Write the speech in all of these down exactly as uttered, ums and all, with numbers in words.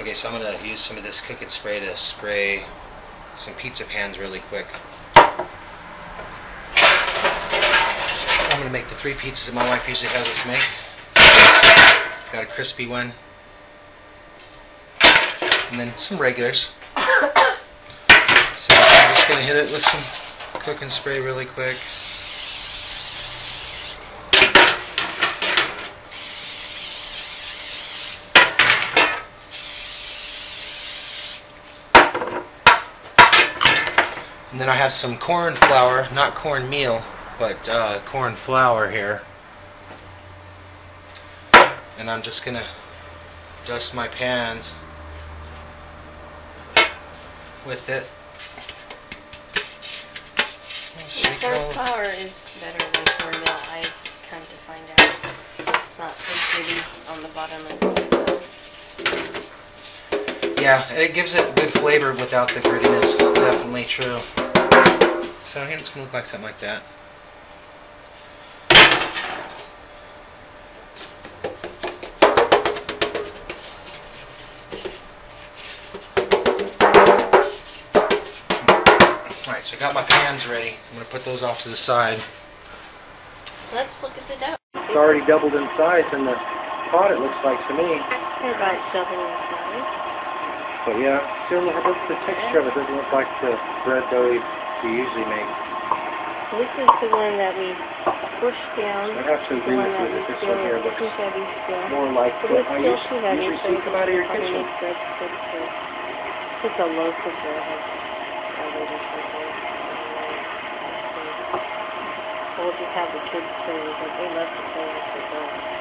Okay, so I'm going to use some of this Cook and Spray to spray some pizza pans really quick. I'm going to make the three pizzas that my wife usually has us make. Got a crispy one, and then some regulars. So I'm just going to hit it with some Cook and Spray really quick. And then I have some corn flour, not corn meal, but uh, corn flour here. And I'm just going to dust my pans with it. Corn flour is better than corn meal, I come to find out. It's not so gritty on the bottom and yeah, it gives it good flavor without the grittiness. Definitely true. So here it's going to look like something like that. Alright, so I got my pans ready. I'm going to put those off to the side. Let's look at the dough. It's already doubled in size in the pot, it looks like to me. They're about doubled in size. But yeah, see what's the texture of it? It doesn't look like the bread dough we, we usually make. This is the one that we pushed down. I have to agree with you that this one here looks more like what I usually see come out of your kitchen. It's a loaf of bread. We'll just have the kids play with it. They love to play with the dough.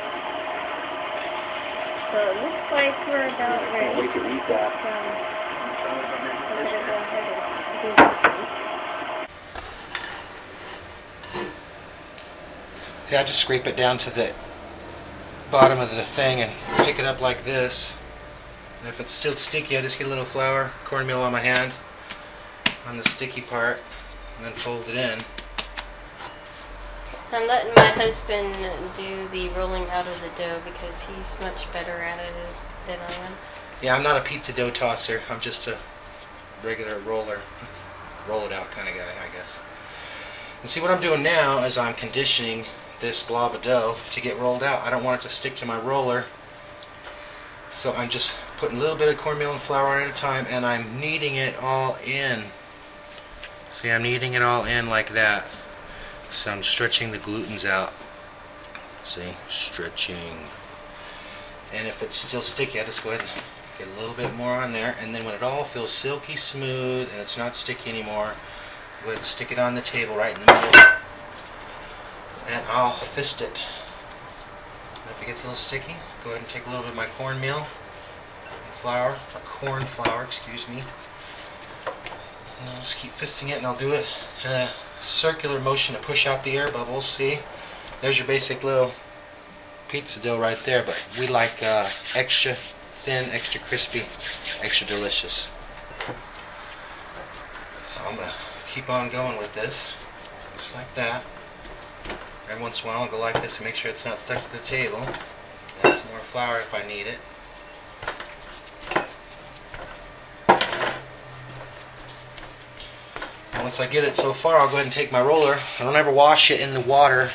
So it looks like we're about ready. Yeah, we could eat that. Um, yeah, I just scrape it down to the bottom of the thing and pick it up like this. And if it's still sticky, I just get a little flour, cornmeal on my hand, on the sticky part, and then fold it in. I'm letting my husband do the rolling out of the dough because he's much better at it than I am. Yeah, I'm not a pizza dough tosser. I'm just a regular roller, roll it out kind of guy, I guess. And see, what I'm doing now is I'm conditioning this blob of dough to get rolled out. I don't want it to stick to my roller. So I'm just putting a little bit of cornmeal and flour on at a time, and I'm kneading it all in. See, I'm kneading it all in like that. So I'm stretching the glutens out. See? Stretching. And if it's still sticky, I just go ahead and get a little bit more on there. And then when it all feels silky smooth and it's not sticky anymore, we'll stick it on the table right in the middle. And I'll fist it. And if it gets a little sticky, go ahead and take a little bit of my cornmeal and flour, or corn flour, excuse me. And I'll just keep fisting it, and I'll do it in a circular motion to push out the air bubbles. See? There's your basic little pizza dough right there, but we like uh, extra thin, extra crispy, extra delicious. So I'm going to keep on going with this, just like that. Every once in a while I'll go like this to make sure it's not stuck to the table. Add some more flour if I need it. Once I get it so far, I'll go ahead and take my roller. I don't ever wash it in the water,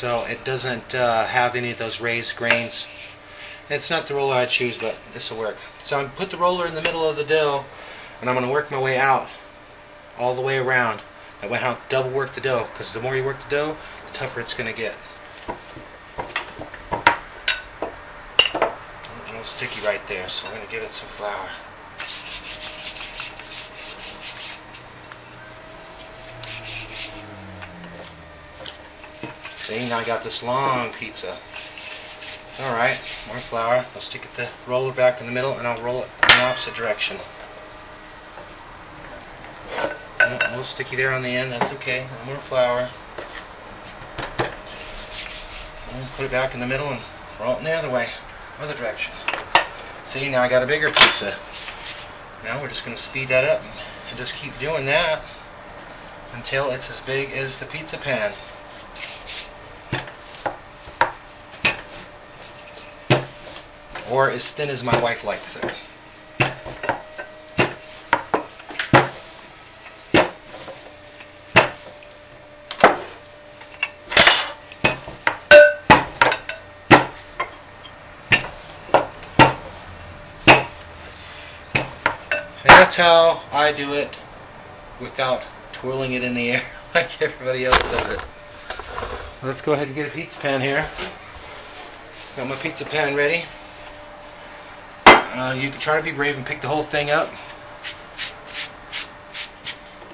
so it doesn't uh, have any of those raised grains. It's not the roller I choose, but this will work. So I'm going to put the roller in the middle of the dough, and I'm going to work my way out, all the way around. That way I'll double work the dough, because the more you work the dough, the tougher it's going to get. A little sticky right there, so I'm going to give it some flour. See, now I got this long pizza. Alright, more flour. I'll stick the roller back in the middle, and I'll roll it in the opposite direction. A little sticky there on the end, that's okay. More flour. And put it back in the middle and roll it in the other way, other direction. See, now I got a bigger pizza. Now we're just going to speed that up and just keep doing that until it's as big as the pizza pan. or as thin as my wife likes it. That's how I do it without twirling it in the air like everybody else does it. Let's go ahead and get a pizza pan here. Got my pizza pan ready. Uh, you can try to be brave and pick the whole thing up,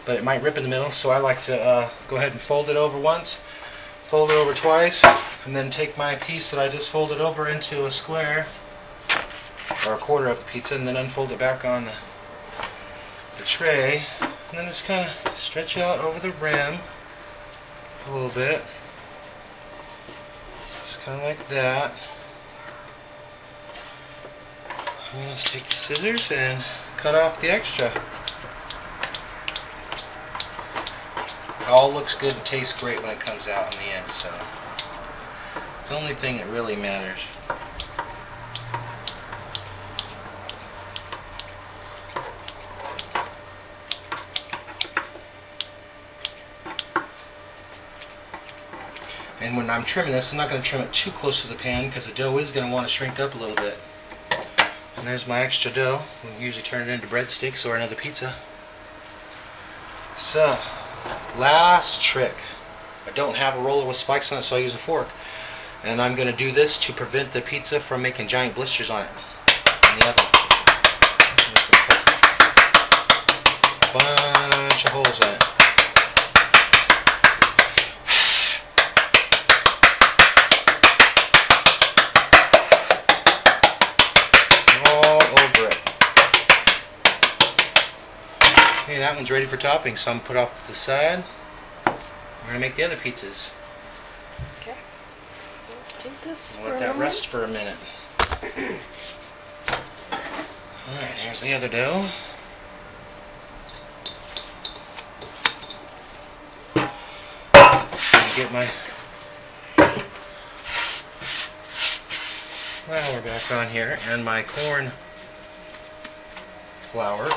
but it might rip in the middle, so I like to uh, go ahead and fold it over once, fold it over twice, and then take my piece that I just folded over into a square or a quarter of the pizza and then unfold it back on the the tray, and then just kind of stretch out over the rim a little bit, just kind of like that. I'm going to take the scissors and cut off the extra. It all looks good and tastes great when it comes out in the end, so it's the only thing that really matters. And when I'm trimming this, I'm not going to trim it too close to the pan because the dough is going to want to shrink up a little bit. And there's my extra dough. We usually turn it into breadsticks or another pizza. So, last trick. I don't have a roller with spikes on it, so I use a fork. And I'm going to do this to prevent the pizza from making giant blisters on it in the oven. A bunch of holes on it. Okay, that one's ready for topping. Some put off to the side. We're going to make the other pizzas. Okay. Let's take this we'll let that moment. rest for a minute. Alright, here's the other dough. I'm going to get my flour back on here and my corn flour.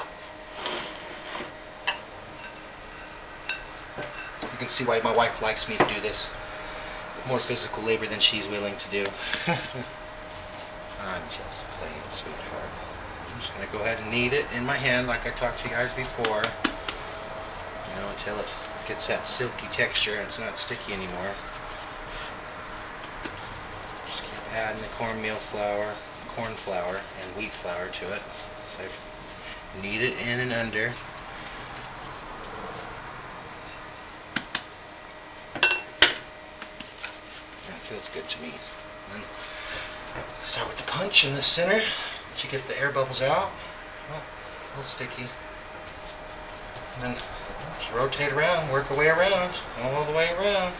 You can see why my wife likes me to do this. More physical labor than she's willing to do. I'm just playing, sweetheart. I'm just going to go ahead and knead it in my hand like I talked to you guys before. You know, until it gets that silky texture and it's not sticky anymore. Just keep adding the cornmeal flour, corn flour, and wheat flour to it. So I knead it in and under. Feels good to me. And start with the punch in the center to get the air bubbles out. Oh, a little sticky. And then just rotate around, work your way around, all the way around.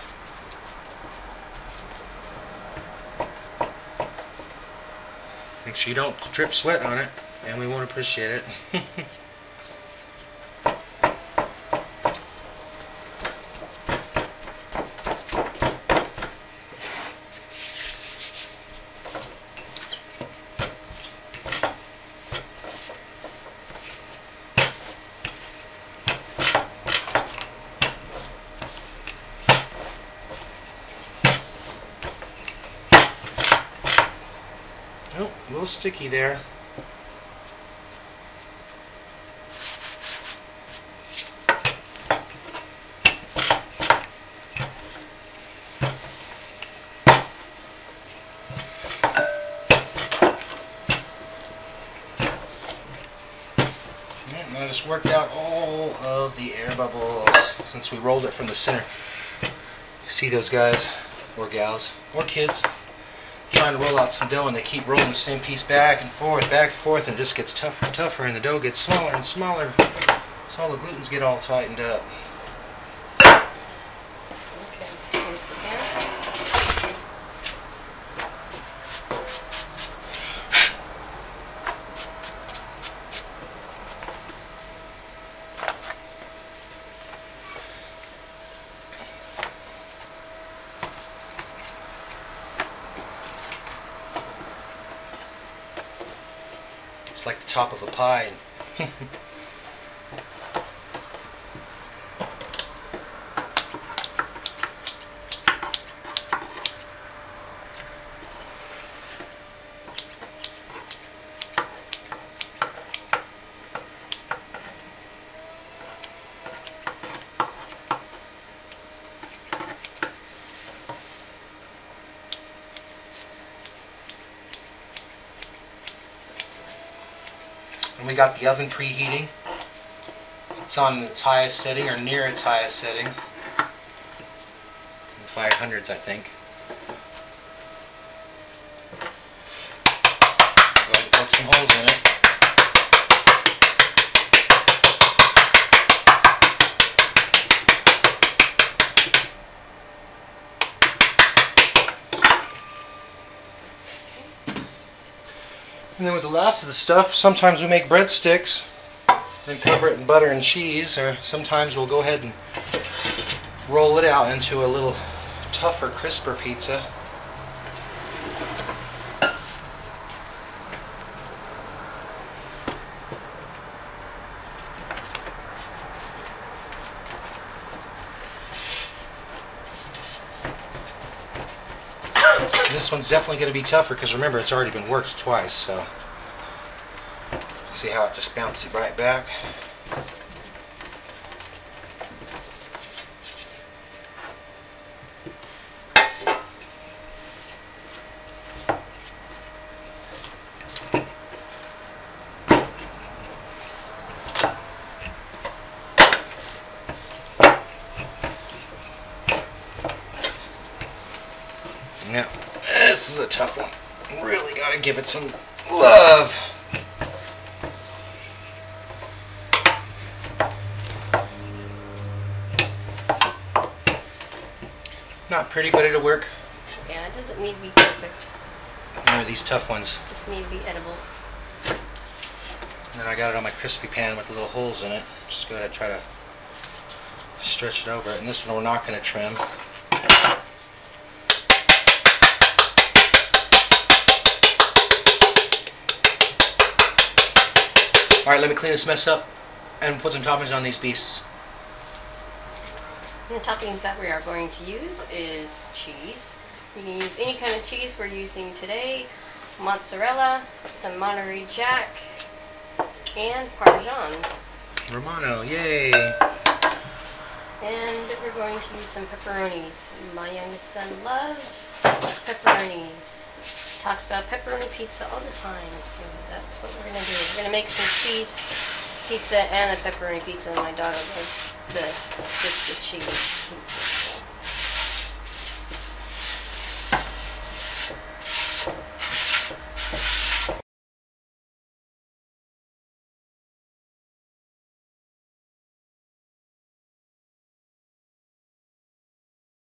Make sure you don't drip sweat on it, and we won't appreciate it. Nope, a little sticky there. And I just worked out all of the air bubbles since we rolled it from the center. See those guys, or gals, or kids, trying to roll out some dough and they keep rolling the same piece back and forth, back and forth, and it just gets tougher and tougher and the dough gets smaller and smaller. So all the glutens get all tightened up. top of a pine. And we got the oven preheating. It's on its highest setting, or near its highest setting. five hundreds, I think. Go ahead and poke some holes in it. And then with the last of the stuff, sometimes we make breadsticks and cover it in butter and cheese, or sometimes we'll go ahead and roll it out into a little tougher, crisper pizza. This one's definitely going to be tougher because remember, it's already been worked twice, so see how it just bounces right back. Now, this is a tough one. Really gotta give it some love. Not pretty, but it'll work. Yeah, it doesn't need to be perfect. Remember these tough ones. Just need to be edible. And then I got it on my crispy pan with the little holes in it. Just go ahead and try to stretch it over it. And this one we're not going to trim. Alright, let me clean this mess up and put some toppings on these beasts. The toppings that we are going to use is cheese. You can use any kind of cheese. We're using today mozzarella, some Monterey Jack, and Parmesan. Romano, yay! And we're going to use some pepperonis. My youngest son loves pepperonis. Talks about pepperoni pizza all the time, so that's what we're going to do. We're going to make some cheese pizza and a pepperoni pizza, and my daughter loves the, just the cheese pizza.